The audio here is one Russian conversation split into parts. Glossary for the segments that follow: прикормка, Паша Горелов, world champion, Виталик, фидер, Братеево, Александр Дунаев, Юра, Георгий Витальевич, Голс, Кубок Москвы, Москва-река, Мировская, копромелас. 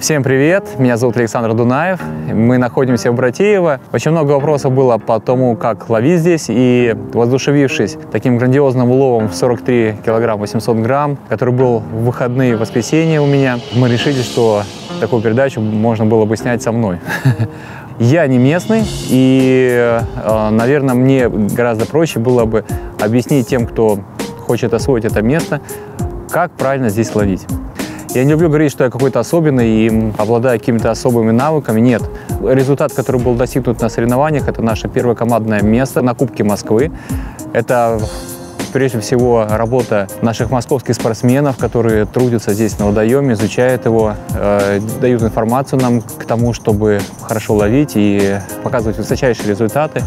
Всем привет, меня зовут Александр Дунаев, мы находимся в Братеево. Очень много вопросов было по тому, как ловить здесь, и воодушевившись таким грандиозным уловом в 43 килограмм 800 грамм, который был в выходные в воскресенье у меня, мы решили, что такую передачу можно было бы снять со мной. Я не местный, и, наверное, мне гораздо проще было бы объяснить тем, кто хочет освоить это место, как правильно здесь ловить. Я не люблю говорить, что я какой-то особенный и обладаю какими-то особыми навыками. Нет. Результат, который был достигнут на соревнованиях, это наше первое командное место на Кубке Москвы. Это, прежде всего, работа наших московских спортсменов, которые трудятся здесь на водоеме, изучают его, дают информацию нам к тому, чтобы хорошо ловить и показывать высочайшие результаты.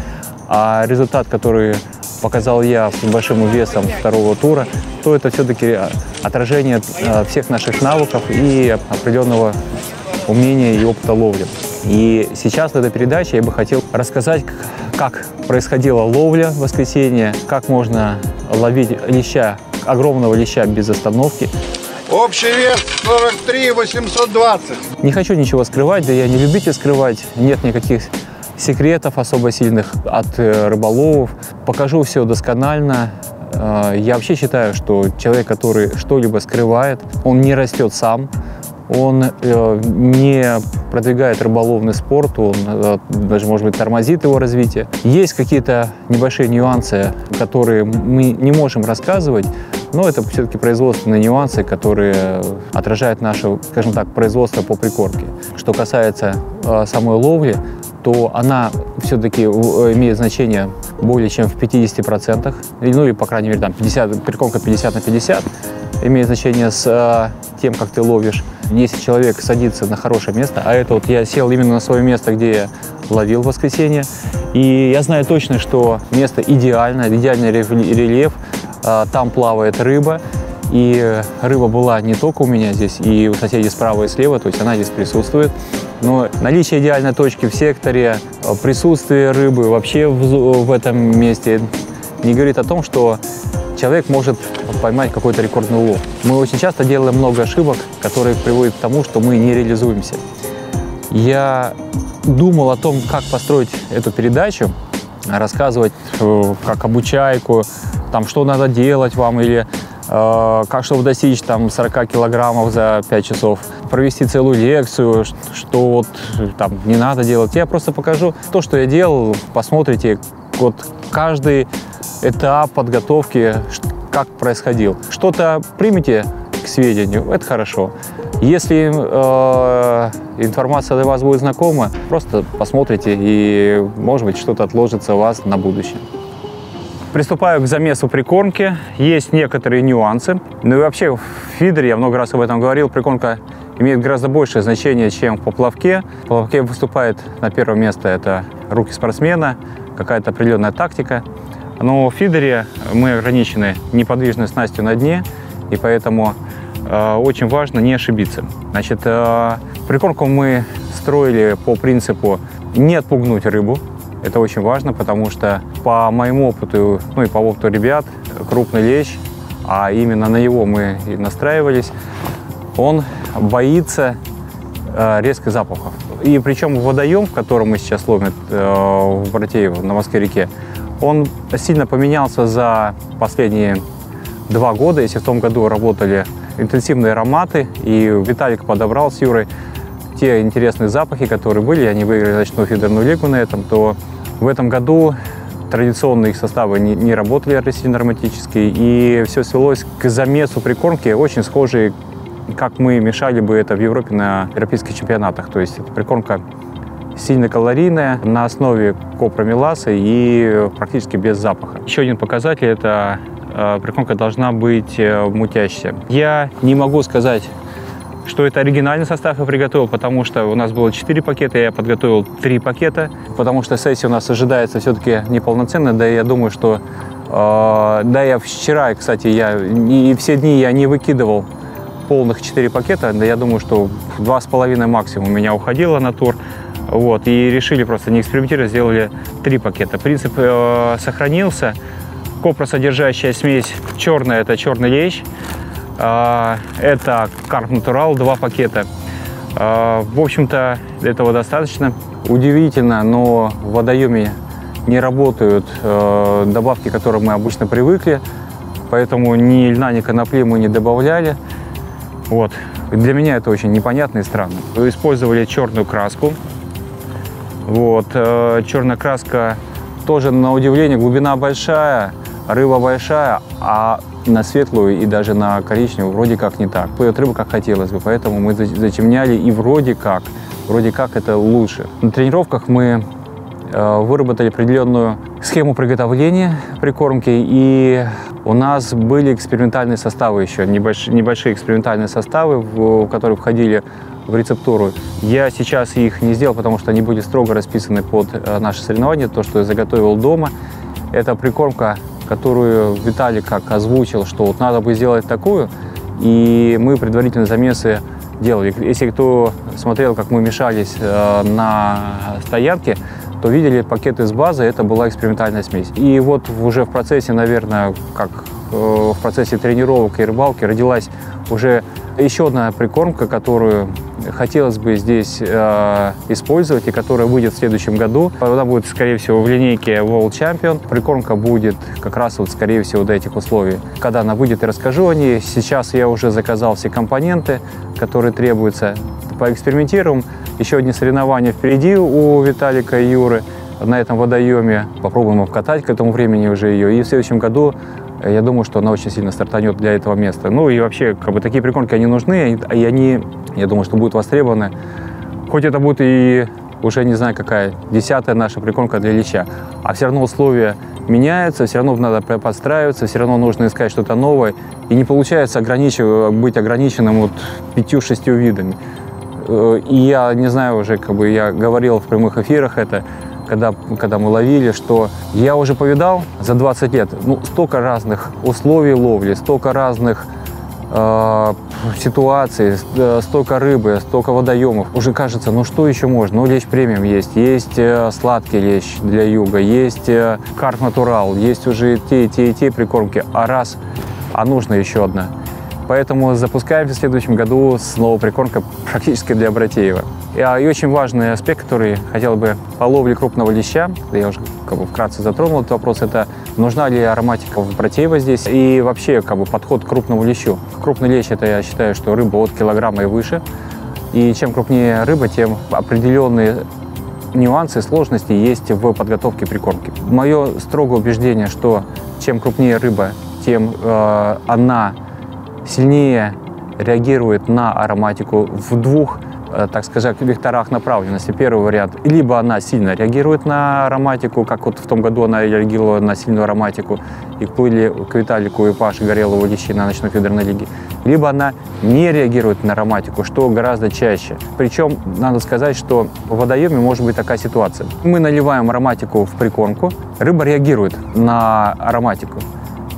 А результат, который показал я с большим весом второго тура, то это все-таки отражение всех наших навыков и определенного умения и опыта ловли. И сейчас в этой передаче я бы хотел рассказать, как происходила ловля в воскресенье, как можно ловить леща, огромного леща без остановки. Общий вес 43 820. Не хочу ничего скрывать, да я не любитель скрывать, нет никаких секретов особо сильных от рыболовов. Покажу все досконально. Я вообще считаю, что человек, который что-либо скрывает, он не растет сам, он не продвигает рыболовный спорт, он даже, может быть, тормозит его развитие. Есть какие-то небольшие нюансы, которые мы не можем рассказывать, но это все-таки производственные нюансы, которые отражают наше, скажем так, производство по прикормке. Что касается самой ловли, то она все-таки имеет значение более чем в 50%, ну или, по крайней мере, там 50, прикормка 50 на 50 имеет значение с тем, как ты ловишь. Если человек садится на хорошее место, а это вот я сел именно на свое место, где я ловил в воскресенье, и я знаю точно, что место идеальное, идеальный рельеф, там плавает рыба, и рыба была не только у меня здесь, и у соседей справа и слева, то есть она здесь присутствует. Но наличие идеальной точки в секторе, присутствие рыбы вообще в этом месте не говорит о том, что человек может поймать какой-то рекордный улов. Мы очень часто делаем много ошибок, которые приводят к тому, что мы не реализуемся. Я думал о том, как построить эту передачу, рассказывать как обучайку, там, что надо делать вам, или как, чтобы достичь там 40 килограммов за 5 часов, провести целую лекцию, что вот там не надо делать. Я просто покажу то, что я делал, посмотрите вот каждый этап подготовки, как происходил. Что-то примите к сведению, это хорошо. Если информация для вас будет знакома, просто посмотрите, и, может быть, что-то отложится у вас на будущее. Приступаю к замесу прикормки. Есть некоторые нюансы. Ну и вообще в фидере, я много раз об этом говорил, прикормка имеет гораздо большее значение, чем в поплавке. В поплавке выступает на первое место это руки спортсмена, какая-то определенная тактика. Но в фидере мы ограничены неподвижной снастью на дне, и поэтому очень важно не ошибиться. Значит, прикормку мы строили по принципу не отпугнуть рыбу. Это очень важно, потому что по моему опыту, ну и по опыту ребят, крупный лещ, а именно на него мы и настраивались, он боится резких запахов. И причем водоем, в котором мы сейчас ловим в Братеево, на Москве-реке, он сильно поменялся за последние 2 года. Если в том году работали интенсивные ароматы, и Виталик подобрал с Юрой те интересные запахи, которые были, они выиграли ночную фидерную лигу на этом, то в этом году традиционные их составы не работали агрессивно ароматические, и все свелось к замесу прикормки, очень схожие, как мы мешали бы это в Европе на европейских чемпионатах. То есть прикормка сильно калорийная, на основе копромеласа и практически без запаха. Еще один показатель – это прикормка должна быть мутящаяся. Я не могу сказать, что это оригинальный состав я приготовил, потому что у нас было 4 пакета, я подготовил 3 пакета, потому что сессия у нас ожидается все-таки неполноценная, да я думаю, что... да, я вчера, кстати, и все дни я не выкидывал полных 4 пакета, да я думаю, что 2,5 максимум у меня уходило на тур, вот, и решили просто не экспериментировать, сделали 3 пакета. Принцип сохранился, копросодержащая смесь черная, это черный лещ, это карп натурал, 2 пакета. В общем-то, этого достаточно. Удивительно, но в водоеме не работают добавки, к которым мы обычно привыкли, поэтому ни льна, ни конопли мы не добавляли. Вот. Для меня это очень непонятно и странно. Мы использовали черную краску. Вот. Черная краска тоже, на удивление, глубина большая, рыба большая, а на светлую и даже на коричневую вроде как не так. Поет рыба, как хотелось бы, поэтому мы затемняли, и вроде как это лучше. На тренировках мы выработали определенную схему приготовления прикормки, и у нас были экспериментальные составы еще, небольшие экспериментальные составы, в которые входили в рецептуру. Я сейчас их не сделал, потому что они были строго расписаны под наши соревнования, то, что я заготовил дома. Это прикормка, которую Виталик как озвучил, что вот надо бы сделать такую, и мы предварительно замесы делали. Если кто смотрел, как мы мешались на стоянке, то видели пакеты с базы, это была экспериментальная смесь. И вот уже в процессе, наверное, как в процессе тренировок и рыбалки родилась уже еще одна прикормка, которую хотелось бы здесь использовать и которая выйдет в следующем году. Она будет, скорее всего, в линейке World Champion. Прикормка будет как раз, вот, скорее всего, до этих условий. Когда она выйдет, я расскажу о ней. Сейчас я уже заказал все компоненты, которые требуются. Поэкспериментируем. Еще одни соревнования впереди у Виталика и Юры на этом водоеме. Попробуем обкатать к этому времени уже ее. И в следующем году я думаю, что она очень сильно стартанет для этого места. Ну и вообще, как бы, такие прикормки, они нужны, и они, я думаю, что будут востребованы. Хоть это будет и уже, не знаю, какая, 10-я наша прикормка для леща, а все равно условия меняются, все равно надо подстраиваться, все равно нужно искать что-то новое. И не получается быть ограниченным вот 5-6 видами. И я не знаю уже, как бы, я говорил в прямых эфирах это, когда мы ловили, что я уже повидал за 20 лет, ну, столько разных условий ловли, столько разных ситуаций, столько рыбы, столько водоемов. Уже кажется, ну что еще можно? Ну, лещ премиум есть, есть сладкий лещ для юга, есть карп натурал, есть уже те прикормки, а раз, а нужно еще одна. Поэтому запускаемся в следующем году с новой прикормкой практически для Братеева. И очень важный аспект, который хотел бы по ловле крупного леща, я уже, как бы, вкратце затронул этот вопрос, это нужна ли ароматика в Братеево здесь и вообще, как бы, подход к крупному лещу. Крупный лещ — это, я считаю, что рыба от килограмма и выше. И чем крупнее рыба, тем определенные нюансы, сложности есть в подготовке прикормки. Мое строгое убеждение, что чем крупнее рыба, тем она сильнее реагирует на ароматику в двух, так скажем, векторах направленности. Первый вариант: либо она сильно реагирует на ароматику, как вот в том году она реагировала на сильную ароматику, и плыли к Виталику и Паше Горелову лещи на ночной фидерной лиге, либо она не реагирует на ароматику, что гораздо чаще. Причем надо сказать, что в водоеме может быть такая ситуация: мы наливаем ароматику в прикормку, рыба реагирует на ароматику.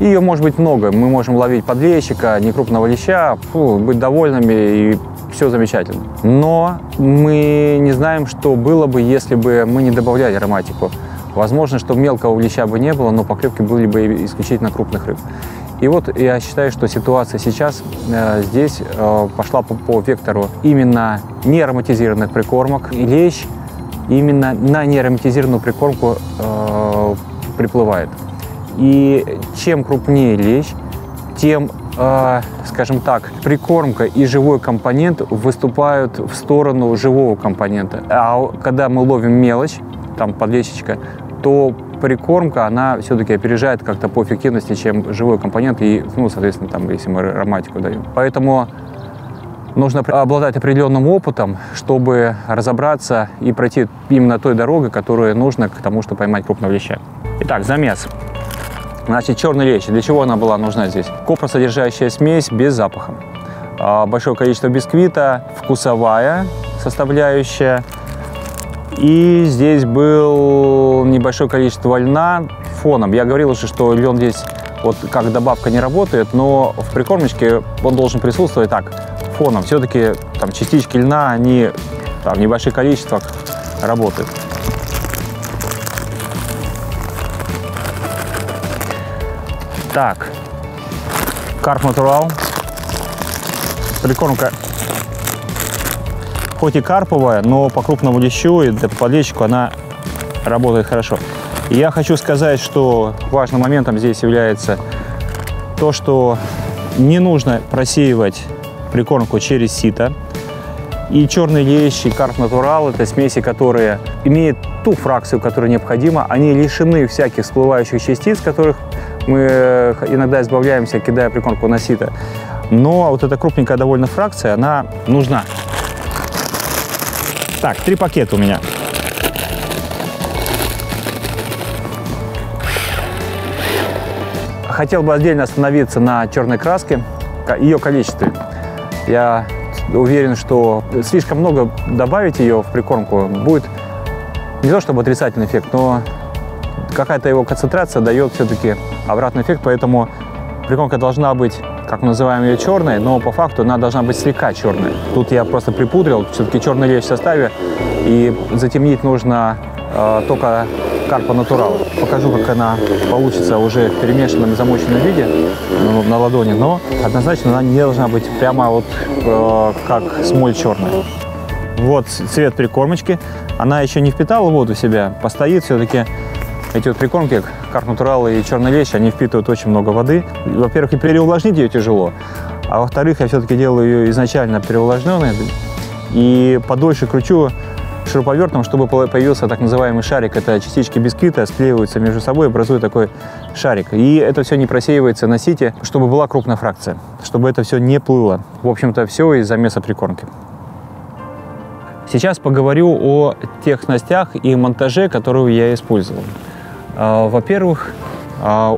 Ее может быть много, мы можем ловить подлещика, некрупного леща, быть довольными, и все замечательно. Но мы не знаем, что было бы, если бы мы не добавляли ароматику. Возможно, что мелкого леща бы не было, но поклевки были бы исключительно крупных рыб. И вот я считаю, что ситуация сейчас здесь пошла по вектору именно неароматизированных прикормок. И лещ именно на неароматизированную прикормку приплывает. И чем крупнее лещ, тем, скажем так, прикормка и живой компонент выступают в сторону живого компонента. А когда мы ловим мелочь, там подлещечка, то прикормка, она все-таки опережает как-то по эффективности, чем живой компонент, и, ну, соответственно, там, если мы ароматику даем. Поэтому нужно обладать определенным опытом, чтобы разобраться и пройти именно той дорогой, которая нужна к тому, чтобы поймать крупного леща. Итак, замес. Значит, черный лещ. Для чего она была нужна здесь? Копросодержащая смесь без запаха. Большое количество бисквита, вкусовая составляющая. И здесь был небольшое количество льна фоном. Я говорил уже, что лен здесь вот как добавка не работает, но в прикормочке он должен присутствовать так, фоном. Все-таки там частички льна, они там, в небольших количествах работают. Так, карп натурал, прикормка хоть и карповая, но по крупному лещу и для подлещику она работает хорошо. И я хочу сказать, что важным моментом здесь является то, что не нужно просеивать прикормку через сито. И черный лещ, и карп натурал – это смеси, которые имеют ту фракцию, которая необходима. Они лишены всяких всплывающих частиц, которых мы иногда избавляемся, кидая прикормку на сито. Но вот эта крупненькая довольно фракция, она нужна. Так, 3 пакета у меня. Хотел бы отдельно остановиться на черной краске, ее количестве. Я уверен, что слишком много добавить ее в прикормку будет не то чтобы отрицательный эффект, но какая-то его концентрация дает все-таки обратный эффект, поэтому прикормка должна быть, как мы называем ее, черной, но по факту она должна быть слегка черной. Тут я просто припудрил, все-таки черный лещ в составе, и затемнить нужно только карпа натурала. Покажу, как она получится уже в перемешанном и замоченном виде на ладони, но однозначно она не должна быть прямо вот как смоль черная. Вот цвет прикормочки. Она еще не впитала воду в себя, постоит все-таки. Эти вот прикормки, карп натурал и черный лещ, они впитывают очень много воды. Во-первых, и переувлажнить ее тяжело, а во-вторых, я все-таки делаю ее изначально переувлажненной и подольше кручу шуруповертом, чтобы появился так называемый шарик. Это частички бисквита склеиваются между собой, образуя такой шарик. И это все не просеивается на сите, чтобы была крупная фракция, чтобы это все не плыло. В общем-то, все из-за мяса прикормки. Сейчас поговорю о тех снастях и монтаже, которую я использовал. Во-первых,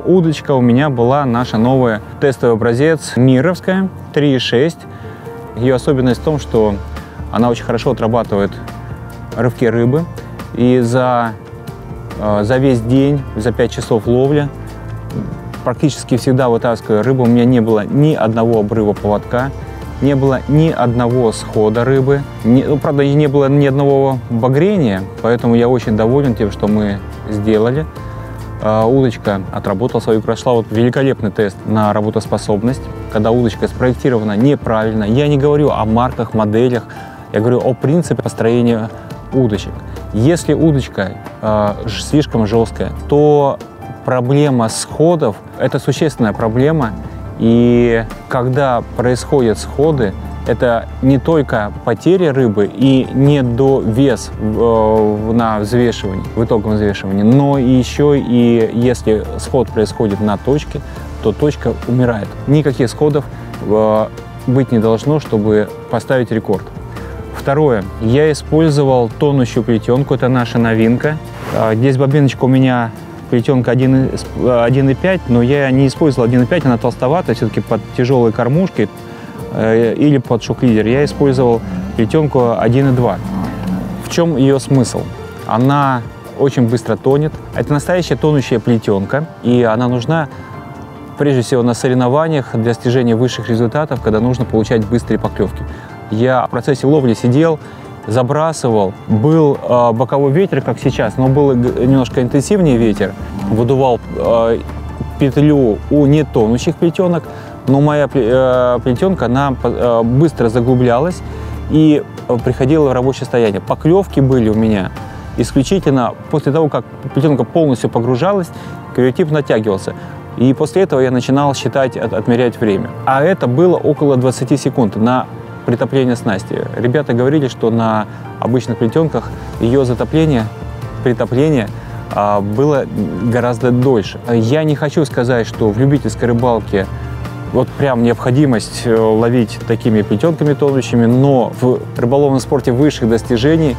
удочка у меня была наша новая тестовый образец Мировская 3,6. Ее особенность в том, что она очень хорошо отрабатывает рывки рыбы, и за весь день, за 5 часов ловли практически всегда вытаскиваю рыбу. У меня не было ни одного обрыва поводка, не было ни одного схода рыбы, правда, не было ни одного багрения, поэтому я очень доволен тем, что мы сделали. Удочка отработала свою, прошла вот великолепный тест на работоспособность, когда удочка спроектирована неправильно. Я не говорю о марках, моделях, я говорю о принципе построения удочек. Если удочка слишком жесткая, то проблема сходов – это существенная проблема. И когда происходят сходы, это не только потеря рыбы и недовес на взвешивании, в итоговом взвешивании, но еще и если сход происходит на точке, то точка умирает. Никаких сходов быть не должно, чтобы поставить рекорд. Второе. Я использовал тонущую плетенку, это наша новинка. Здесь бобиночка у меня... Плетенка 1,5, но я не использовал 1,5, она толстоватая, все-таки под тяжелые кормушки или под шок-лидер. Я использовал плетенку 1,2. В чем ее смысл? Она очень быстро тонет. Это настоящая тонущая плетенка, и она нужна прежде всего на соревнованиях для достижения высших результатов, когда нужно получать быстрые поклевки. Я в процессе ловли сидел, забрасывал, был боковой ветер, как сейчас, но был немножко интенсивнее ветер, выдувал петлю у нетонущих плетенок, но моя плетенка, она быстро заглублялась и приходила в рабочее состояние. Поклевки были у меня исключительно после того, как плетенка полностью погружалась, кариотип натягивался. И после этого я начинал считать, отмерять время. А это было около 20 секунд на притопление снасти. Ребята говорили, что на обычных плетенках ее затопление, притопление было гораздо дольше. Я не хочу сказать, что в любительской рыбалке вот прям необходимость ловить такими плетенками тонущими, но в рыболовном спорте высших достижений,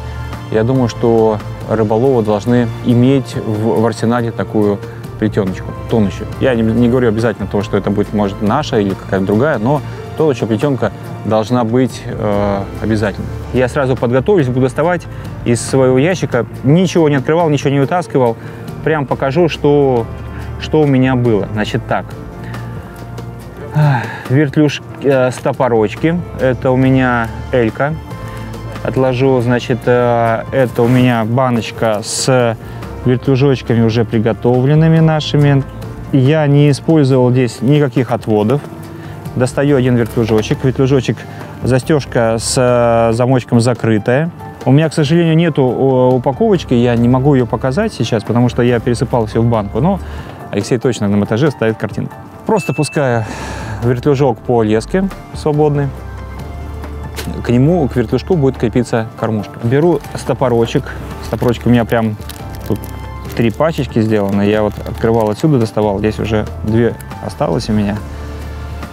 я думаю, что рыболовы должны иметь в арсенале такую плетеночку, тонущую. Я не говорю обязательно то, что это будет, может, наша или какая-то другая, но тонущая плетенка должна быть обязательно. Я сразу подготовлюсь, буду доставать из своего ящика. Ничего не открывал, ничего не вытаскивал. Прям покажу, что у меня было. Значит так. Вертлюж с топорочки. Это у меня элька. Отложу, значит, это у меня баночка с вертлюжочками уже приготовленными нашими. Я не использовал здесь никаких отводов. Достаю один вертлюжочек. Вертлюжочек застежка с замочком закрытая. У меня, к сожалению, нету упаковочки, я не могу ее показать сейчас, потому что я пересыпал все в банку, но Алексей точно на монтаже ставит картинку. Просто пускаю вертлюжок по леске свободной, к нему, к вертлюжку будет крепиться кормушка. Беру стопорочек, у меня прям тут 3 пачечки сделаны, я вот открывал отсюда, доставал, здесь уже 2 осталось у меня,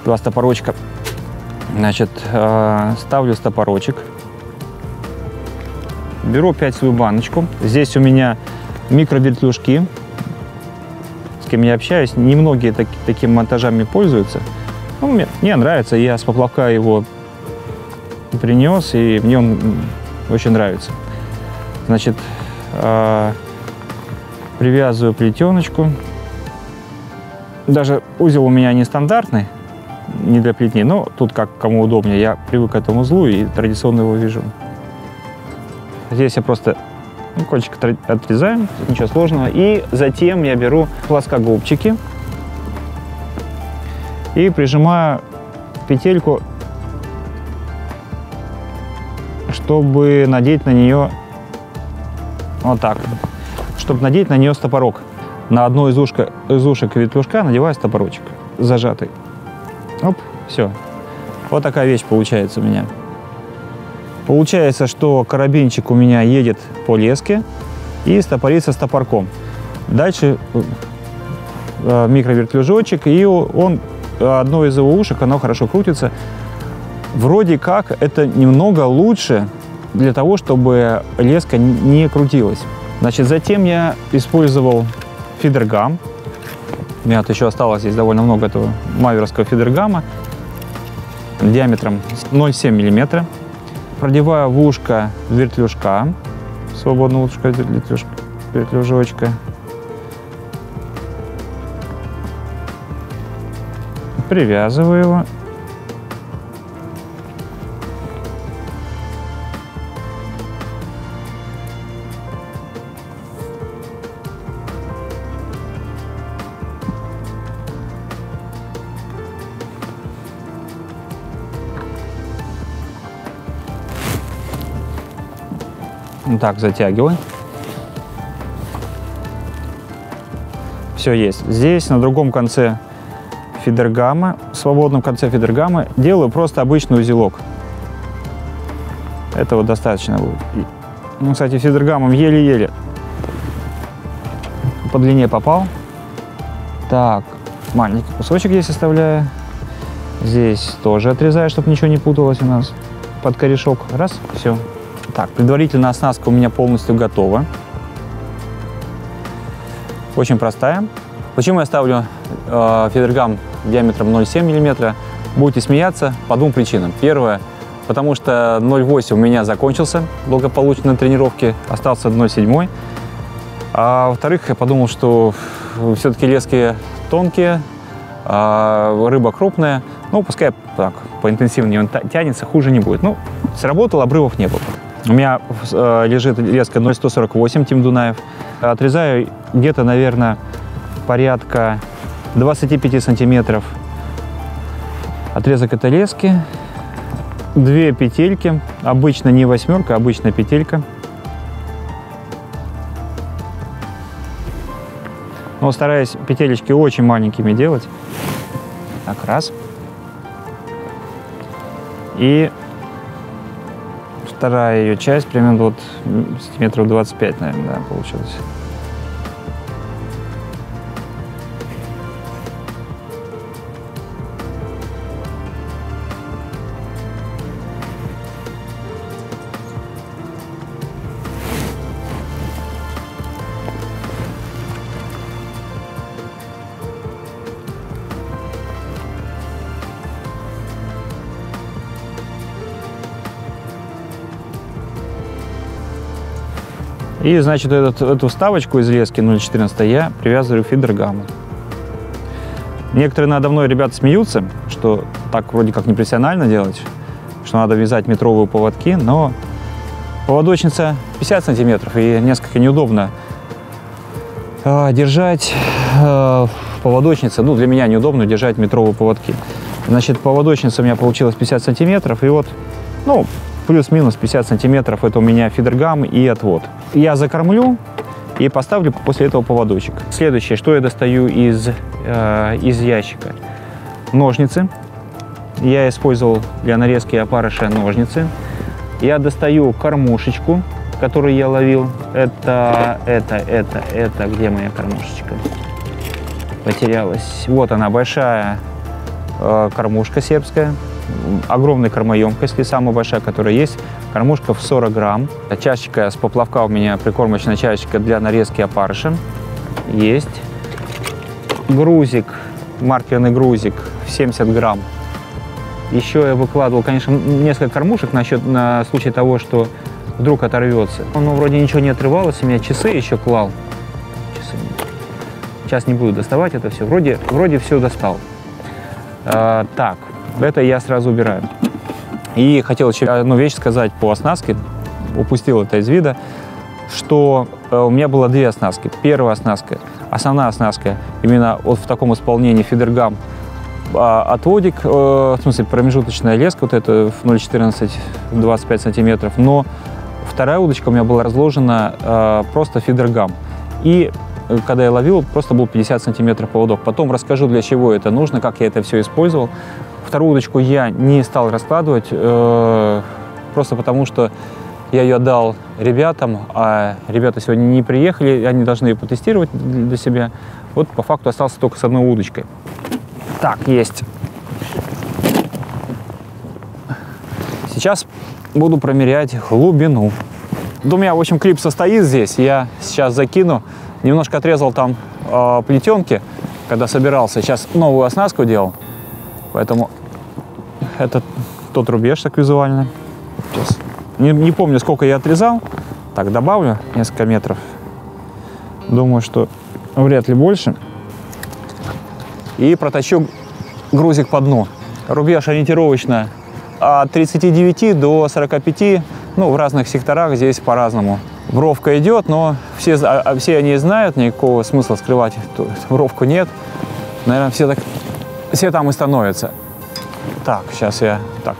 2 стопорочка. Значит, ставлю стопорочек. Беру опять свою баночку. Здесь у меня микровертлюжки, с кем я общаюсь. Немногие таким монтажами пользуются. Ну, мне нравится. Я с поплавка его принес, и мне он очень нравится. Значит, привязываю плетеночку. Даже узел у меня нестандартный, не для плетней, но тут как кому удобнее. Я привык к этому узлу и традиционно его вяжу. Здесь я просто кончик отрезаю, ничего сложного. И затем я беру плоскогубчики и прижимаю петельку, чтобы надеть на нее вот так, чтобы надеть на нее стопорок. На одно из ушек вертлюжка надеваю стопорочек зажатый. Оп, все. Вот такая вещь получается у меня. Получается, что карабинчик у меня едет по леске и стопорится стопорком. Дальше микровертлюжочек, и он, одно из его ушек, оно хорошо крутится. Вроде как это немного лучше для того, чтобы леска не крутилась. Значит, затем я использовал фидергам. У меня вот еще осталось здесь довольно много этого маверовского фидергама диаметром 0,7 мм. Продеваю в ушко вертлюжка, свободное ушко вертлюжочка. Привязываю его. Так, затягиваю. Все есть. Здесь на другом конце фидергама, в свободном конце фидергама, делаю просто обычный узелок. Этого достаточно будет. Ну, кстати, фидергамом еле-еле по длине попал. Так, маленький кусочек здесь оставляю. Здесь тоже отрезаю, чтобы ничего не путалось у нас. Под корешок. Раз, все. Так, предварительная оснастка у меня полностью готова. Очень простая. Почему я ставлю фидергам диаметром 0,7 мм? Будете смеяться по 2 причинам. Первое, потому что 0,8 у меня закончился благополучно на тренировке, остался 0,7. А во-вторых, я подумал, что все-таки лески тонкие, рыба крупная. Ну, пускай так, поинтенсивнее он тянется, хуже не будет. Ну, сработал, обрывов не было. У меня лежит леска 0,148 Тим Дунаев. Отрезаю где-то, наверное, порядка 25 сантиметров отрезок этой лески. 2 петельки. Обычно не 8, обычная петелька. Но стараюсь петелечки очень маленькими делать. Так, раз. И вторая ее часть, примерно вот сантиметров 25, наверное, да, получилось. И, значит, эту вставочку из лески 0,14 я привязываю к фидергамму. Некоторые надо мной ребята смеются, что так вроде как непрофессионально делать, что надо вязать метровые поводки, но поводочница 50 сантиметров, и несколько неудобно держать в поводочнице, ну, для меня неудобно держать метровые поводки. Значит, поводочница у меня получилась 50 сантиметров, и вот, ну, плюс-минус 50 сантиметров, это у меня фидергам и отвод. Я закормлю и поставлю после этого поводочек. Следующее, что я достаю из ящика. Ножницы. Я использовал для нарезки опарыша ножницы. Я достаю кормушечку, которую я ловил. Это, где моя кормушечка? Потерялась. Вот она, большая кормушка сербская. Огромная кормоемкость, самая большая, которая есть. Кормушка в 40 грамм. Чашечка с поплавка у меня, прикормочная чашечка для нарезки опарыша. Есть. Грузик, маркерный грузик в 70 грамм. Еще я выкладывал, конечно, несколько кормушек на случай того, что вдруг оторвется. Ну, вроде ничего не отрывалось, у меня часы еще клал. Часы. Сейчас не буду доставать это все. Вроде все достал. Так, это я сразу убираю. И хотел еще одну вещь сказать по оснастке. Упустил это из вида, что у меня было две оснастки. Первая оснастка, основная оснастка, именно вот в таком исполнении фидергам, отводик, в смысле промежуточная леска, вот это 0,14, 25 сантиметров, но вторая удочка у меня была разложена просто фидергам. И когда я ловил, просто был 50 сантиметров поводок. Потом расскажу, для чего это нужно, как я это все использовал. Вторую удочку я не стал раскладывать, просто потому что я ее отдал ребятам, а ребята сегодня не приехали, они должны ее потестировать для себя. Вот по факту остался только с одной удочкой. Так, есть. Сейчас буду промерять глубину. У меня, в общем, клип состоит здесь. Я сейчас закину. Немножко отрезал там плетенки, когда собирался. Сейчас новую оснастку делал. Поэтому это тот рубеж так визуально. Сейчас. Не помню, сколько я отрезал. Так, добавлю несколько метров. Думаю, что вряд ли больше. И протащу грузик по дну. Рубеж ориентировочно от 39 до 45, ну, в разных секторах здесь по-разному. Бровка идет, но все они знают, никакого смысла скрывать бровку нет. Наверное, все там и становятся. Так, сейчас я, так,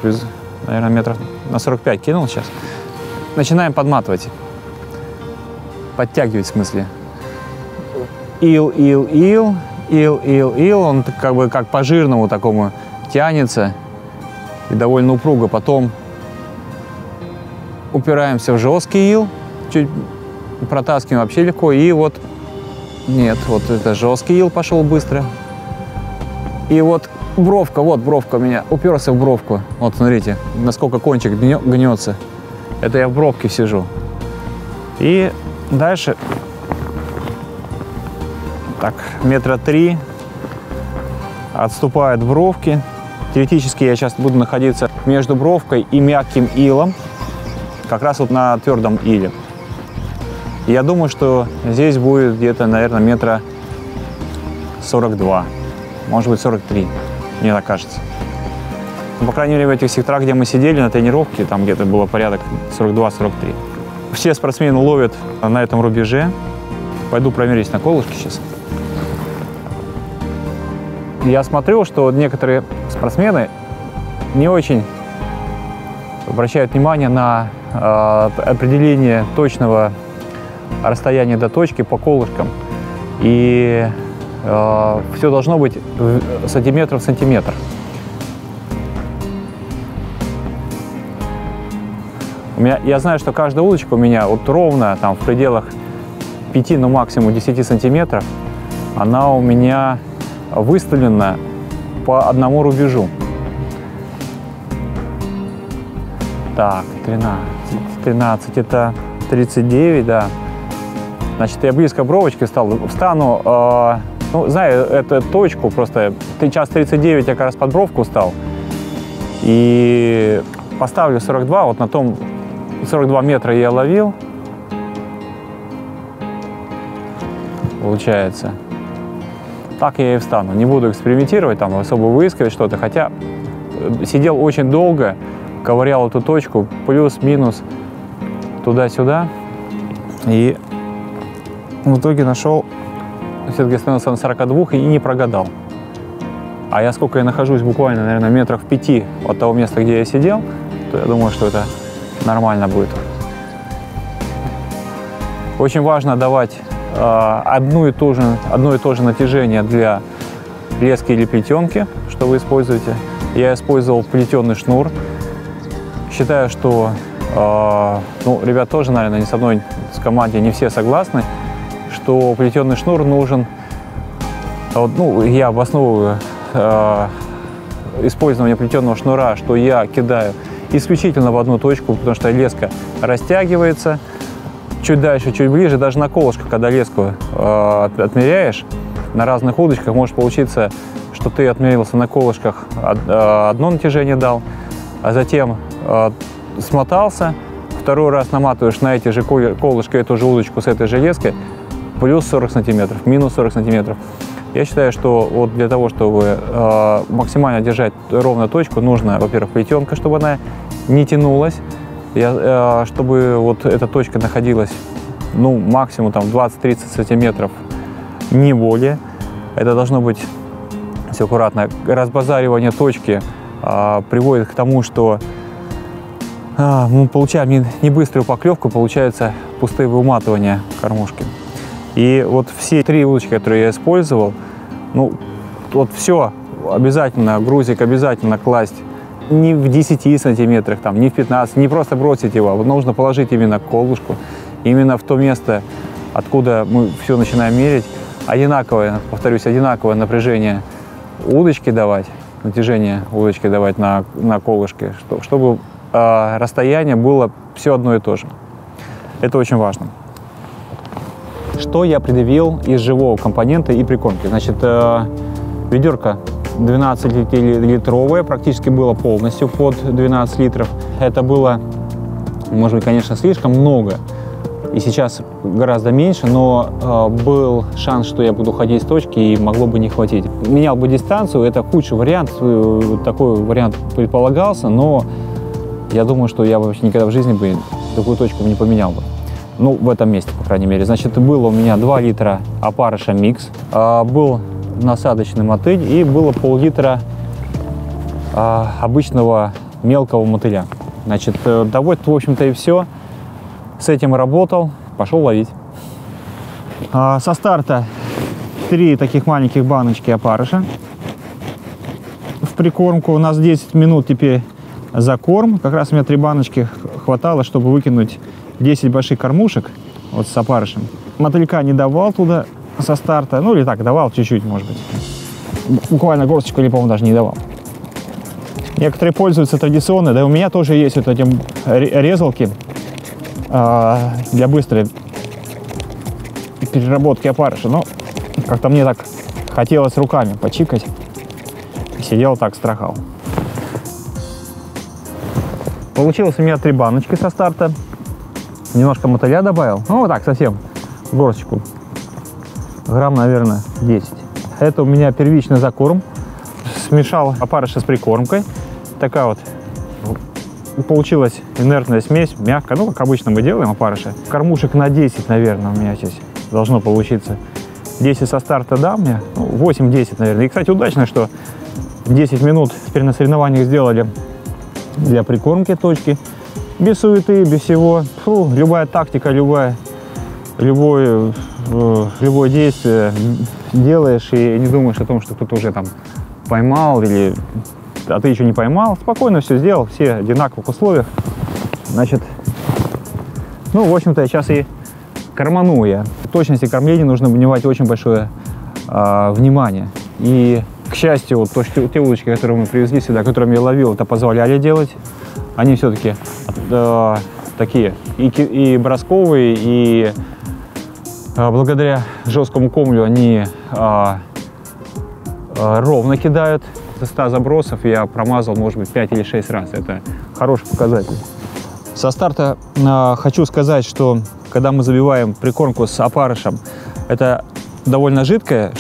наверное, метров на 45 кинул сейчас. Начинаем подматывать. Подтягивать, в смысле. Ил, он как бы как по жирному такому тянется и довольно упруго. Потом упираемся в жесткий ил, чуть протаскиваем вообще легко. И вот, нет, вот это жесткий ил пошел быстро. И вот бровка, у меня, уперся в бровку. Вот смотрите, насколько кончик гнется. Это я в бровке сижу. И дальше... Так, метра 3 отступает бровки. Теоретически я сейчас буду находиться между бровкой и мягким илом, как раз вот на твердом иле. Я думаю, что здесь будет где-то, наверное, метра 42, может быть 43, мне так кажется. Ну, по крайней мере, в этих секторах, где мы сидели на тренировке, там где-то было порядок 42-43. Все спортсмены ловят на этом рубеже. Пойду промерюсь на колышке сейчас. Я смотрю, что некоторые спортсмены не очень обращают внимание на определение точного расстояния до точки по колышкам. И все должно быть сантиметр в сантиметр. Я знаю, что каждая удочка у меня вот ровно там, в пределах 5, ну максимум 10 сантиметров, она у меня выставлена по одному рубежу. Так, 13, это 39, да. Значит, я близко бровочки встал, встану, ну, знаю эту точку, просто час 39 я как раз под бровку встал, и поставлю 42, вот на том 42 метра я ловил, получается. Так я и встану. Не буду экспериментировать, там особо выискивать что-то. Хотя сидел очень долго, ковырял эту точку, плюс-минус туда-сюда. И в итоге нашел, все-таки остановился на 42 и не прогадал. А я сколько я нахожусь буквально, наверное, метрах в 5 от того места, где я сидел, то я думаю, что это нормально будет. Очень важно давать одно и то же натяжение для лески или плетенки, что вы используете. Я использовал плетеный шнур. Считаю, что, ну, ребят тоже, наверное, не со мной с командой не все согласны, что плетеный шнур нужен. Ну, я обосновываю использование плетеного шнура, что я кидаю исключительно в одну точку, потому что леска растягивается. Чуть дальше, чуть ближе, даже на колышках, когда леску отмеряешь, на разных удочках может получиться, что ты отмерился на колышках, одно натяжение дал, а затем смотался, второй раз наматываешь на эти же колышки эту же удочку с этой же леской, плюс 40 сантиметров, минус 40 сантиметров. Я считаю, что вот для того, чтобы максимально держать ровно точку, нужно, во-первых, плетенка, чтобы она не тянулась, чтобы вот эта точка находилась, ну, максимум там 20-30 сантиметров, не более. Это должно быть все аккуратно. Разбазаривание точки приводит к тому, что мы получаем не быструю поклевку, получаются пустые выматывания кормушки. И вот все три удочки, которые я использовал, ну, вот все обязательно, грузик обязательно класть. Не в 10 сантиметрах, там, не в 15, не просто бросить его, а нужно положить именно колышку, именно в то место, откуда мы все начинаем мерить. Одинаковое, повторюсь, одинаковое напряжение удочки давать, натяжение удочки давать на колышке, чтобы расстояние было все одно и то же. Это очень важно. Что я предъявил из живого компонента и прикормки? Значит, ведерко 12-литровое, практически было полностью под 12 литров. Это было, может быть, конечно, слишком много, и сейчас гораздо меньше, но был шанс, что я буду ходить с точки, и могло бы не хватить. Менял бы дистанцию, это худший вариант, такой вариант предполагался, но я думаю, что я вообще никогда в жизни бы такую точку не поменял бы. Ну, в этом месте, по крайней мере. Значит, было у меня 2 литра опарыша микс, был насадочный мотыль, и было пол-литра обычного мелкого мотыля. Значит, довольно, в общем-то, и все. С этим работал, пошел ловить. Со старта 3 таких маленьких баночки опарыша в прикормку. У нас 10 минут теперь за корм. Как раз у меня 3 баночки хватало, чтобы выкинуть 10 больших кормушек вот с опарышем. Мотылька не давал туда со старта, ну или так, давал чуть-чуть, может быть. Буквально горсточку, или, по-моему, даже не давал. Некоторые пользуются традиционно, да и у меня тоже есть вот эти резалки для быстрой переработки опарыша, но как-то мне так хотелось руками почикать. Сидел так, страхал. Получилось у меня 3 баночки со старта. Немножко мотыля добавил, ну вот так, совсем, горсточку. Грамм, наверное, 10. Это у меня первичный закорм. Смешал опарыша с прикормкой. Такая вот получилась инертная смесь, мягкая. Ну, как обычно мы делаем опарыша. Кормушек на 10, наверное, у меня здесь должно получиться. 10 со старта, да, мне? Ну, 8-10, наверное. И, кстати, удачно, что 10 минут теперь на соревнованиях сделали для прикормки точки. Без суеты, без всего. Фу, любая тактика, любое действие делаешь и не думаешь о том, что кто-то уже там поймал или а ты еще не поймал. Спокойно все сделал, все в одинаковых условиях. Значит, ну, в общем-то, сейчас и корману я. В точности кормления нужно внимать очень большое внимание. И, к счастью, вот те удочки, которые мы привезли сюда, которыми я ловил, это позволяли делать. Они все-таки такие и бросковые, и благодаря жесткому комлю они ровно кидают. Со 100 забросов я промазал, может быть, 5 или 6 раз. Это хороший показатель. Со старта хочу сказать, что когда мы забиваем прикормку с опарышем, это довольно жидкая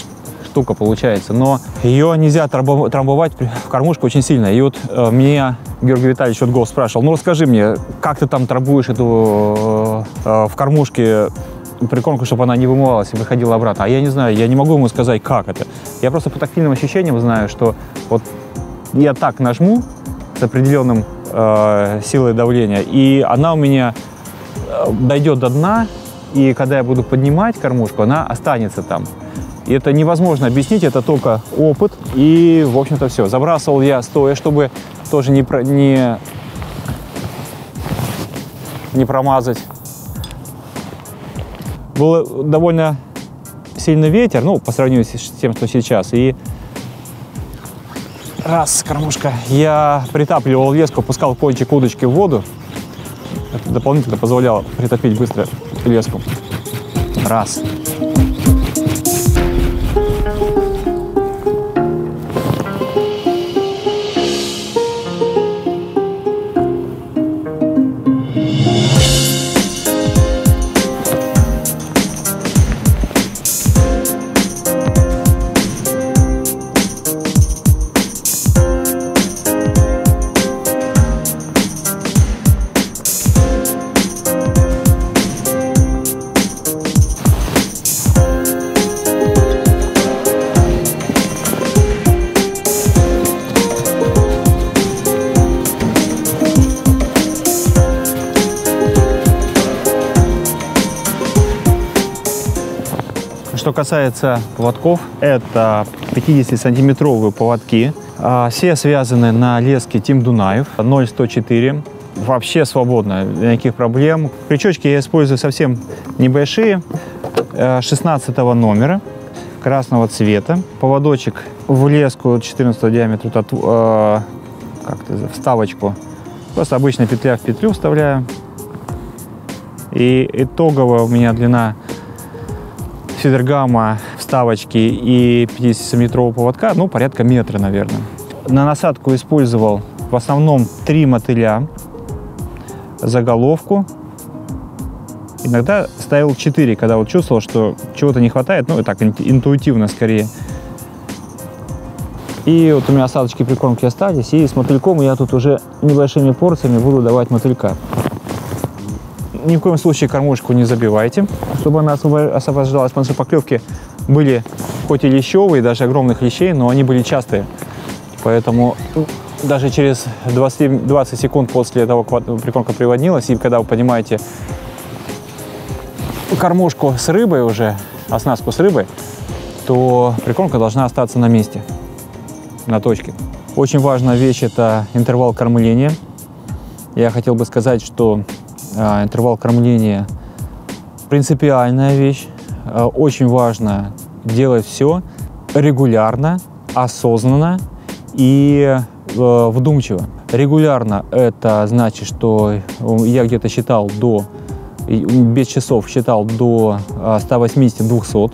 штука получается, но ее нельзя трамбовать в кормушку очень сильно. И вот меня Георгий Витальевич от Голс спрашивал, ну расскажи мне, как ты там трамбуешь эту в кормушке прикормку, чтобы она не вымывалась и выходила обратно. А я не знаю, я не могу ему сказать, как это. Я просто по тактильным ощущениям знаю, что вот я так нажму с определенным силой давления, и она у меня дойдет до дна, и когда я буду поднимать кормушку, она останется там. И это невозможно объяснить, это только опыт, и, в общем-то, все. Забрасывал я стоя, чтобы тоже не промазать. Был довольно сильный ветер, ну, по сравнению с тем, что сейчас. И раз, кормушка. Я притапливал леску, пускал кончик удочки в воду. Это дополнительно позволяло притопить быстро леску. Раз. Что касается поводков, это 50-сантиметровые поводки. Все связаны на леске Тим Дунаев 0,104. Вообще свободно, никаких проблем. Крючочки я использую совсем небольшие, 16 номера, красного цвета. Поводочек в леску 14 диаметра, вставочку. Просто обычная петля в петлю вставляю. И итоговая у меня длина фидергамма, вставочки и 50-метрового поводка, ну, порядка метра, наверное. На насадку использовал в основном 3 мотыля, заголовку. Иногда ставил 4, когда вот чувствовал, что чего-то не хватает, ну, и так интуитивно скорее. И вот у меня осадочки прикормки остались, и с мотыльком я тут уже небольшими порциями буду давать мотылька. Ни в коем случае кормушку не забивайте, чтобы она освобождалась, потому что поклевки были хоть и лещевые, даже огромных лещей, но они были частые. Поэтому даже через 20 секунд после того, как прикормка приводнилась, и когда вы поднимаете кормушку с рыбой уже, оснастку с рыбой, то прикормка должна остаться на месте, на точке. Очень важная вещь – это интервал кормления. Я хотел бы сказать, что интервал кормления принципиальная вещь, очень важно делать все регулярно, осознанно и вдумчиво. Регулярно это значит, что я где-то считал без часов считал до 180-200,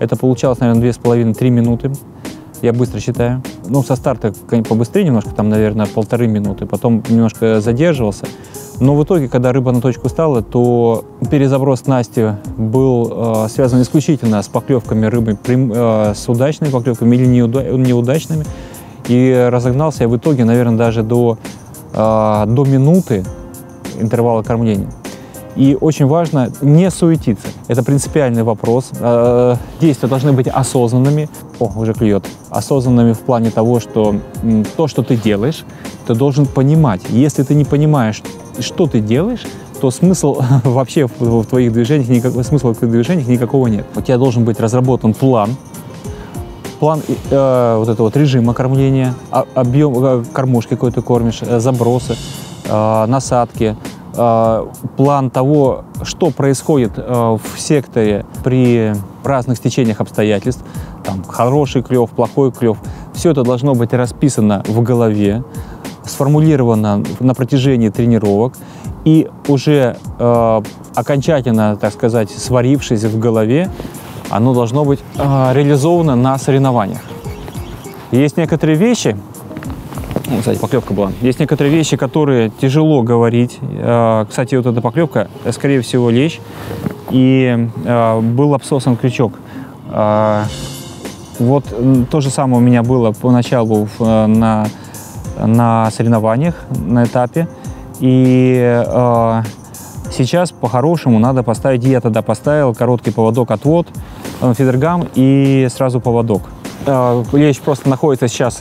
это получалось, наверное, 2,5-3 минуты, я быстро считаю. Ну, со старта побыстрее немножко, там, наверное, 1,5 минуты, потом немножко задерживался. Но в итоге, когда рыба на точку стала, то перезаброс Насти был связан исключительно с поклевками рыбы, с удачными поклевками или неудачными. И разогнался я в итоге, наверное, даже до минуты интервала кормления. И очень важно не суетиться. Это принципиальный вопрос. Действия должны быть осознанными. О, уже клюет. Осознанными в плане того, что то, что ты делаешь, ты должен понимать. Если ты не понимаешь, что ты делаешь, то смысл вообще в твоих движениях, никакого нет. У тебя должен быть разработан план вот этого режима кормления, объем кормушки, какой ты кормишь, забросы, насадки, план того, что происходит в секторе при разных стечениях обстоятельств, там хороший клев, плохой клев. Все это должно быть расписано в голове, сформулировано на протяжении тренировок и уже окончательно, так сказать, сварившись в голове, оно должно быть реализовано на соревнованиях. Есть некоторые вещи, кстати, поклевка была, есть некоторые вещи, которые тяжело говорить. Кстати, вот эта поклевка, скорее всего, лещ, и был обсосан крючок. Вот то же самое у меня было поначалу на соревнованиях, на этапе, и Сейчас по-хорошему надо поставить, я тогда поставил короткий поводок, отвод, фидергам и сразу поводок. Лещ просто находится сейчас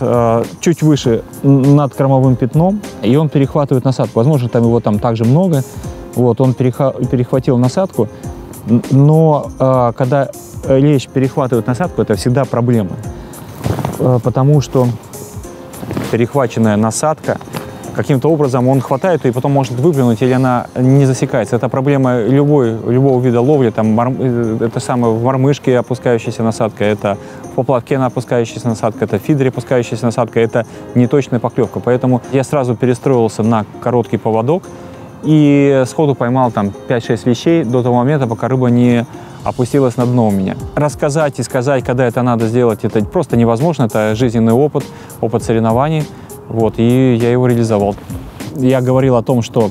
чуть выше над кормовым пятном, и он перехватывает насадку. Возможно, там его там также много. Вот, он перехватил насадку, но когда лещ перехватывает насадку, это всегда проблема, потому что перехваченная насадка каким-то образом он хватает и потом может выплюнуть, или она не засекается. Это проблема любого вида ловли. Там, это самое в мормышке опускающаяся насадка, это в поплавке опускающаяся насадка, это в фидере опускающаяся насадка, это неточная поклевка. Поэтому я сразу перестроился на короткий поводок и сходу поймал там 5-6 лещей до того момента, пока рыба не опустилась на дно у меня. Рассказать и сказать, когда это надо сделать, это просто невозможно. Это жизненный опыт, опыт соревнований. Вот, и я его реализовал. Я говорил о том, что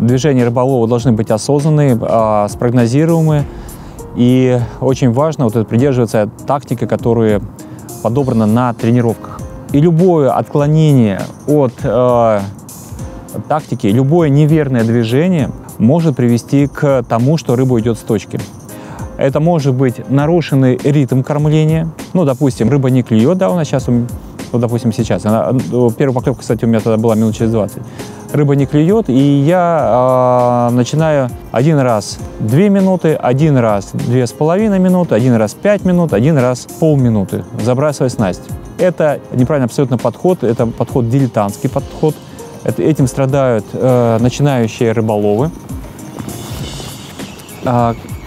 движения рыболова должны быть осознанные, спрогнозируемые. И очень важно вот это придерживаться тактики, которая подобрана на тренировках. И любое отклонение от тактики, любое неверное движение может привести к тому, что рыба уйдет с точки. Это может быть нарушенный ритм кормления. Ну, допустим, рыба не клюет, да, у нас сейчас... Вот, допустим, сейчас. Первая поклевка, кстати, у меня тогда была минут через 20. Рыба не клюет, и я начинаю один раз 2 минуты, один раз 2,5 минуты, один раз 5 минут, один раз полминуты, забрасывая снасть. Это неправильно абсолютно подход, это подход, дилетантский подход. Этим страдают начинающие рыболовы.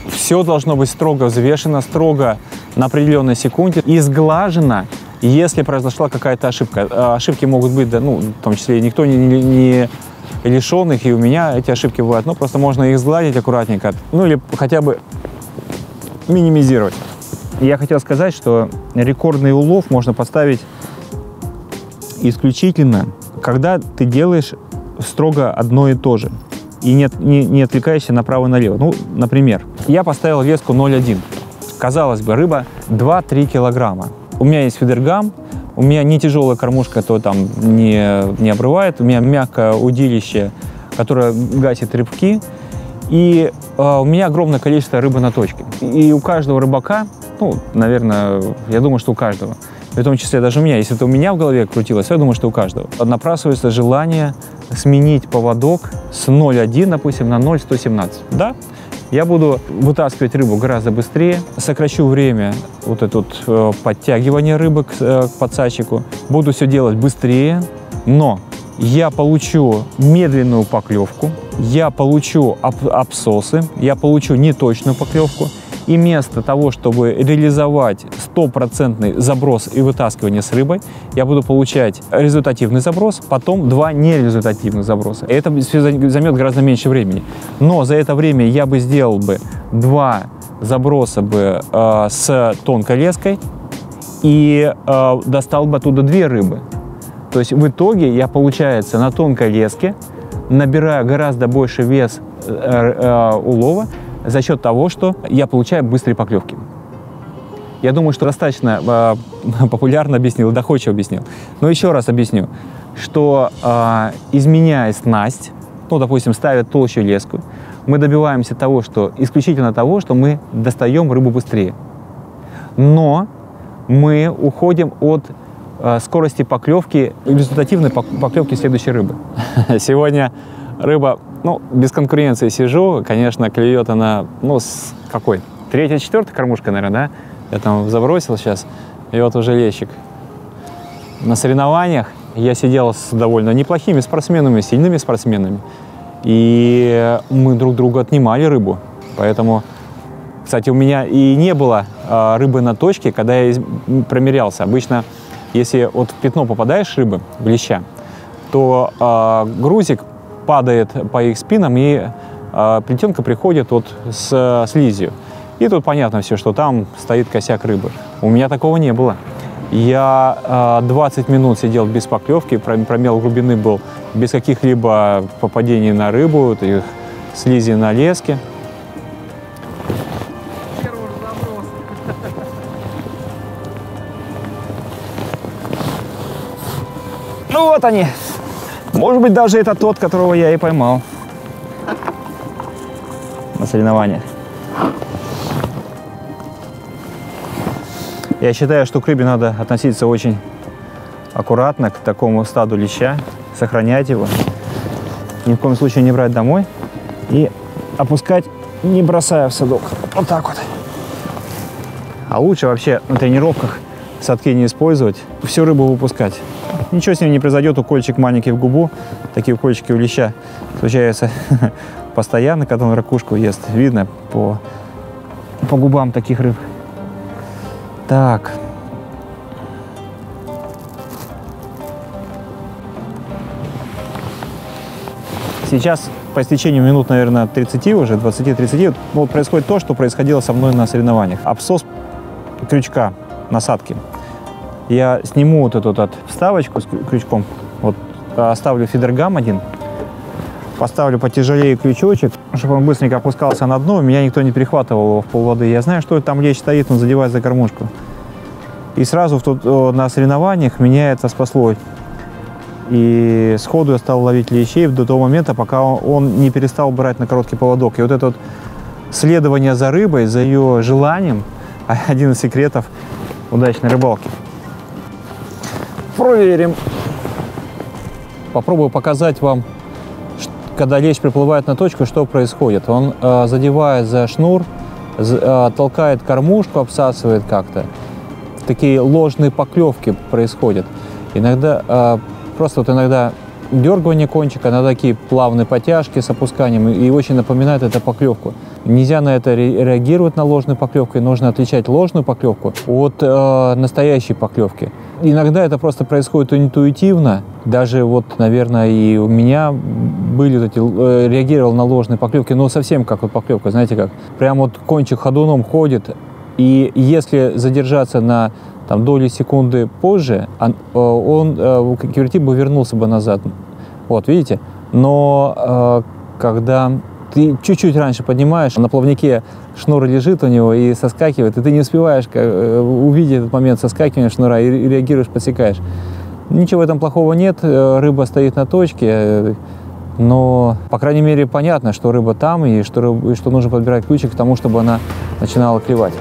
Все должно быть строго взвешено, строго на определенной секунде и сглажено. Если произошла какая-то ошибка, ошибки могут быть, да, ну, в том числе никто не лишен их, и у меня эти ошибки бывают, но просто можно их сгладить аккуратненько, ну или хотя бы минимизировать. Я хотел сказать, что рекордный улов можно поставить исключительно, когда ты делаешь строго одно и то же и не отвлекаешься направо-налево. Ну, например, я поставил леску 0,1, казалось бы, рыба 2-3 килограмма. У меня есть фидергам, у меня не тяжелая кормушка, то там не обрывает, у меня мягкое удилище, которое гасит рыбки, и у меня огромное количество рыбы на точке. И у каждого рыбака, ну, наверное, я думаю, что у каждого, в том числе даже у меня, если это у меня в голове крутилось, я думаю, что у каждого, напрашивается желание сменить поводок с 0,1, допустим, на 0,117, да? Я буду вытаскивать рыбу гораздо быстрее, сокращу время вот это вот подтягивание рыбы к подсадчику, буду все делать быстрее, но я получу медленную поклевку, я получу абсосы, я получу неточную поклевку, и вместо того, чтобы реализовать стопроцентный заброс и вытаскивание с рыбой, я буду получать результативный заброс, потом два нерезультативных заброса. Это займет гораздо меньше времени. Но за это время я бы сделал бы два заброса бы, с тонкой леской и достал бы оттуда две рыбы. То есть в итоге я, получается, на тонкой леске набираю гораздо больше вес улова, за счет того, что я получаю быстрые поклевки. Я думаю, что достаточно популярно объяснил, доходчиво объяснил. Но еще раз объясню, что изменяя снасть, ну, допустим, ставя толщу леску, мы добиваемся того, что исключительно того, что мы достаем рыбу быстрее. Но мы уходим от скорости поклевки, результативной поклевки следующей рыбы. Сегодня рыба, ну, без конкуренции сижу, конечно, клюет она, ну, с какой? Третья, четвертая кормушка, наверное, да? Я там забросил сейчас, и вот уже лещик. На соревнованиях я сидел с довольно неплохими спортсменами, сильными спортсменами, и мы друг друга отнимали рыбу. Поэтому, кстати, у меня и не было рыбы на точке, когда я промерялся. Обычно, если вот в пятно попадаешь рыбы, в леща, то грузик падает по их спинам, и плетенка приходит вот с слизью. И тут понятно все, что там стоит косяк рыбы. У меня такого не было. Я 20 минут сидел без поклевки, промел глубины был, без каких-либо попадений на рыбу, вот их слизи на леске. Ну вот они! Может быть, даже это тот, которого я и поймал. на соревнованиях. Я считаю, что к рыбе надо относиться очень аккуратно, к такому стаду леща, сохранять его, ни в коем случае не брать домой и опускать, не бросая в садок. Вот так вот. А лучше вообще на тренировках садки не использовать, всю рыбу выпускать. Ничего с ним не произойдет, укольчик маленький в губу, такие укольчики у леща случаются постоянно, когда он ракушку ест. Видно по губам таких рыб. Так. Сейчас по истечению минут, наверное, 30 уже, 20-30, вот происходит то, что происходило со мной на соревнованиях. Обсос крючка насадки. Я сниму вот эту вот вставочку с крючком, вот, оставлю фидергам один, поставлю потяжелее крючочек, чтобы он быстренько опускался на дно, меня никто не перехватывал его в полводы. Я знаю, что там лещ стоит, он задевает за кормушку. И сразу на соревнованиях меня это спасло. И сходу я стал ловить лещей до того момента, пока он не перестал брать на короткий поводок. И вот это вот следование за рыбой, за ее желанием, один из секретов удачной рыбалки. Проверим. Попробую показать вам, когда лещ приплывает на точку, что происходит. Он задевает за шнур, толкает кормушку, обсасывает как-то. Такие ложные поклевки происходят. Иногда... Просто вот иногда дергание кончика, иногда такие плавные потяжки с опусканием, и очень напоминает это поклевку. Нельзя на это реагировать, на ложную поклевку, и нужно отличать ложную поклевку от настоящей поклевки. Иногда это просто происходит интуитивно. Даже вот, наверное, и у меня были вот эти, реагировал на ложные поклевки, но совсем как вот поклевка, знаете как. Прям вот кончик ходуном ходит, и если задержаться на... Там доли секунды позже он кивертип бы вернулся бы назад. Вот, видите? Но когда ты чуть-чуть раньше поднимаешь, на плавнике шнур лежит у него и соскакивает, и ты не успеваешь увидеть этот момент соскакивания шнура и реагируешь, подсекаешь. Ничего в этом плохого нет, рыба стоит на точке, но, по крайней мере, понятно, что рыба там и что нужно подбирать ключик к тому, чтобы она начинала клевать.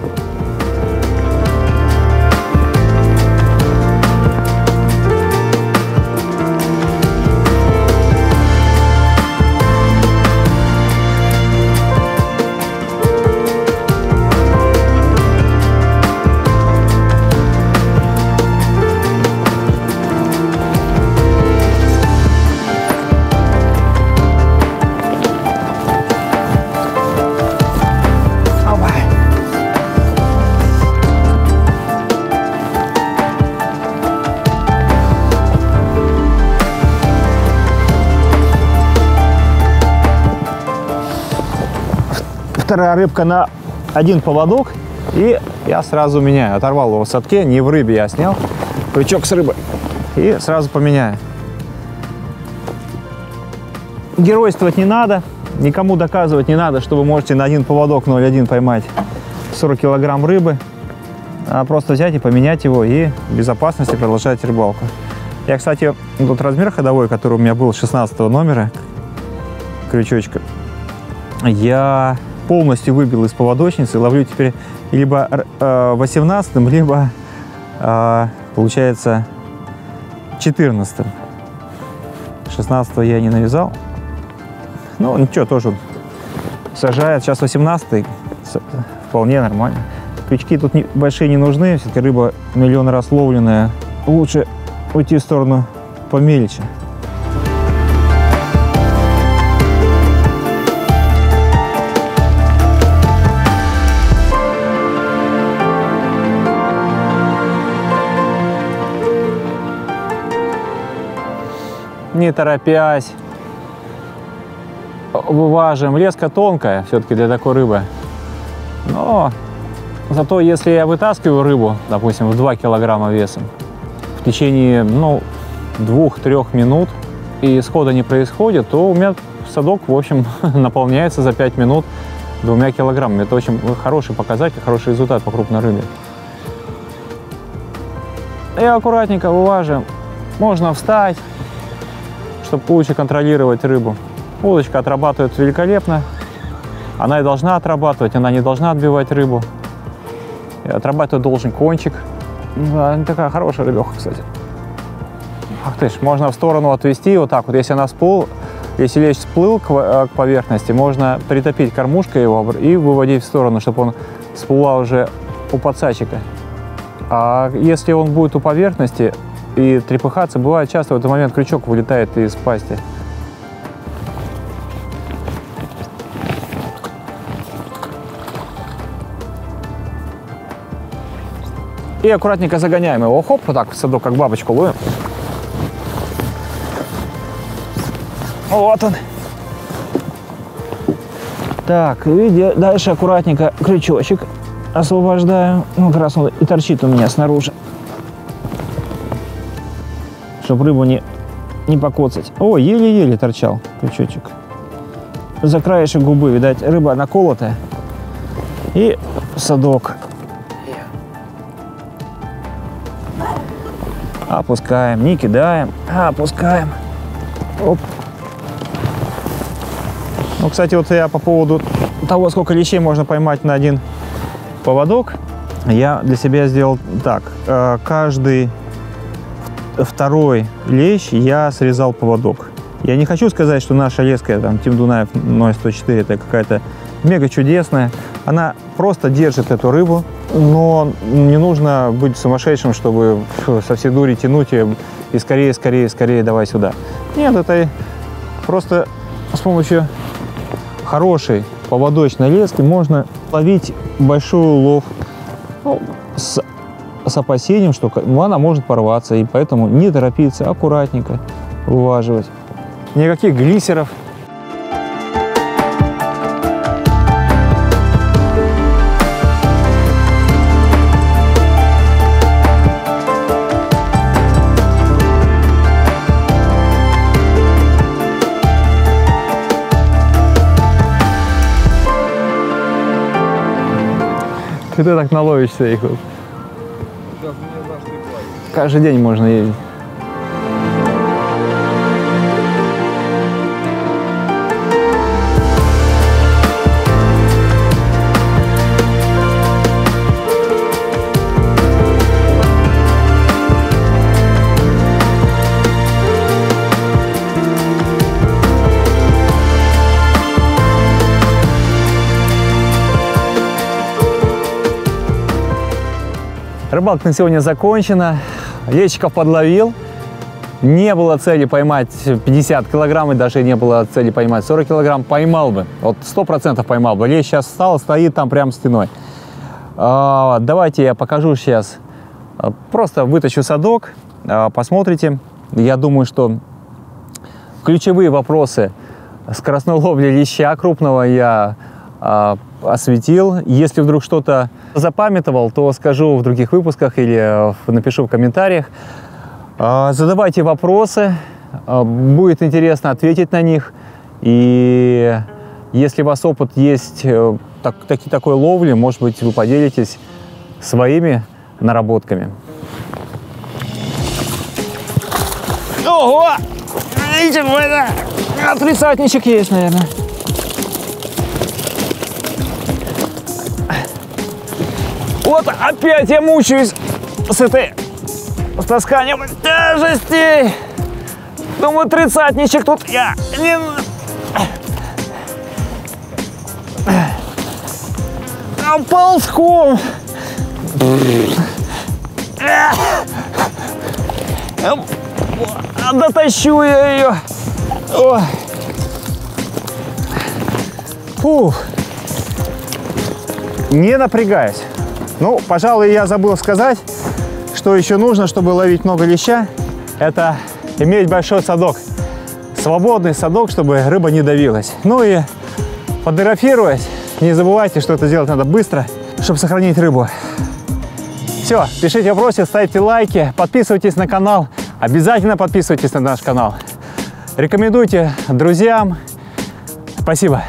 Вторая рыбка на один поводок, и я сразу меняю. Оторвал его в садке, не в рыбе я снял, крючок с рыбой, и сразу поменяю. Геройствовать не надо, никому доказывать не надо, что вы можете на один поводок 0,1 поймать 40 килограмм рыбы. Надо просто взять и поменять его, и в безопасности продолжать рыбалку. Я, кстати, тот размер ходовой, который у меня был 16 номера, крючочка, я... полностью выбил из поводочницы, ловлю теперь либо 18-м, либо, получается, 14-м. 16-го я не навязал. Ну, ничего, тоже сажает. Сейчас 18-й, вполне нормально. Крючки тут большие не нужны, все-таки рыба миллион раз ловленная. Лучше уйти в сторону помельче. Не торопясь, вываживаем. Леска тонкая все-таки для такой рыбы. Но зато если я вытаскиваю рыбу, допустим, в 2 килограмма весом, в течение, ну, 2-3 минут, и исхода не происходит, то у меня садок, в общем, наполняется за 5 минут 2 килограммами. Это очень хороший показатель, хороший результат по крупной рыбе. И аккуратненько вываживаем. Можно встать, чтобы лучше контролировать рыбу. Удочка отрабатывает великолепно. Она и должна отрабатывать, она не должна отбивать рыбу. И отрабатывать должен кончик. Она такая хорошая рыбеха, кстати. Ах ты ж, можно в сторону отвести вот так вот. Если она всплыл, если лещ всплыл к поверхности, можно притопить кормушкой его и выводить в сторону, чтобы он всплыл уже у подсадчика. А если он будет у поверхности и трепыхаться, бывает часто в этот момент крючок вылетает из пасти. И аккуратненько загоняем его. Хоп, вот так в садок, как бабочку ловим. Вот он. Так, и дальше аккуратненько крючочек освобождаю. Ну, как раз он и торчит у меня снаружи. Чтобы рыбу не покоцать. О, еле-еле торчал крючочек. За краешек губы, видать, рыба наколотая. И садок. Опускаем, не кидаем, опускаем. Оп. Ну, кстати, вот я по поводу того, сколько лещей можно поймать на один поводок, я для себя сделал так. Каждый второй лещ я срезал поводок. Я не хочу сказать, что наша леска, там, Тим Дунаев 0104, это какая-то мега чудесная. Она просто держит эту рыбу, но не нужно быть сумасшедшим, чтобы со всей дури тянуть ее и скорее, скорее, скорее давай сюда. Нет, это просто с помощью хорошей поводочной лески можно ловить большой улов, ну, с опасением, что она может порваться, и поэтому не торопиться, аккуратненько вываживать. Никаких глиссеров. Ты так наловишься их. Каждый день можно ездить. Рыбалка на сегодня закончена, лещиков подловил, не было цели поймать 50 килограмм и даже не было цели поймать 40 килограмм, поймал бы, вот 100% поймал бы, лещ сейчас встал, стоит там прям стеной. Давайте я покажу сейчас, просто вытащу садок, посмотрите, я думаю, что ключевые вопросы скоростной ловли леща крупного я осветил. Если вдруг что-то запамятовал, то скажу в других выпусках или напишу в комментариях. Задавайте вопросы, будет интересно ответить на них. И если у вас опыт есть такой ловли, может быть, вы поделитесь своими наработками. Ого! Отрицательничек есть, наверное. Вот опять я мучаюсь с этой, с тасканием тяжестей. Думаю, тридцатничек тут я не... Ползком. Дотащу я ее. Фух. Не напрягаюсь. Ну, пожалуй, я забыл сказать, что еще нужно, чтобы ловить много леща, это иметь большой садок, свободный садок, чтобы рыба не давилась. Ну и фотографируясь, не забывайте, что это делать надо быстро, чтобы сохранить рыбу. Все, пишите вопросы, ставьте лайки, подписывайтесь на канал, обязательно подписывайтесь на наш канал. Рекомендуйте друзьям. Спасибо.